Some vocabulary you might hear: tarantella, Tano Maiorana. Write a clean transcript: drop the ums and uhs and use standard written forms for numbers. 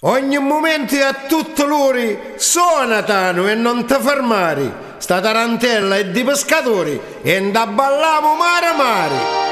Ogni momento e a tutto l'ora suona Tano e non ti fermare. Sta tarantella è di pescatori e andaballamo mare a mare.